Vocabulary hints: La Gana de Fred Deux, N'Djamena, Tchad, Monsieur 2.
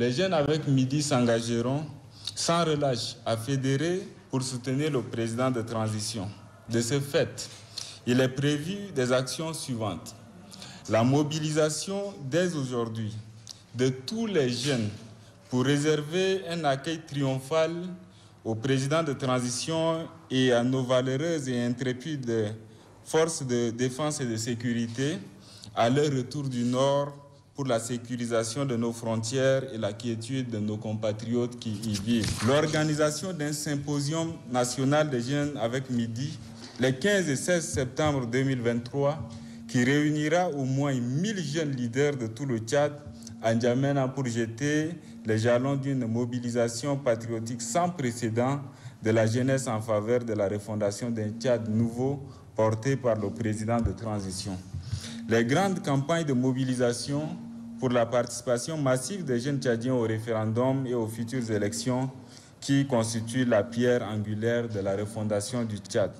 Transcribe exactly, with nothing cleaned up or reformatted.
Les jeunes avec Midi s'engageront sans relâche à fédérer pour soutenir le président de transition. De ce fait, il est prévu des actions suivantes. La mobilisation dès aujourd'hui de tous les jeunes pour réserver un accueil triomphal au président de transition et à nos valeureuses et intrépides forces de défense et de sécurité à leur retour du Nord pour la sécurisation de nos frontières et la quiétude de nos compatriotes qui y vivent. L'organisation d'un symposium national des jeunes avec Midi les quinze et seize septembre deux mille vingt-trois qui réunira au moins mille jeunes leaders de tout le Tchad à N'Djamena pour jeter les jalons d'une mobilisation patriotique sans précédent de la jeunesse en faveur de la refondation d'un Tchad nouveau porté par le président de transition. Les grandes campagnes de mobilisation pour la participation massive des jeunes Tchadiens au référendum et aux futures élections qui constituent la pierre angulaire de la refondation du Tchad.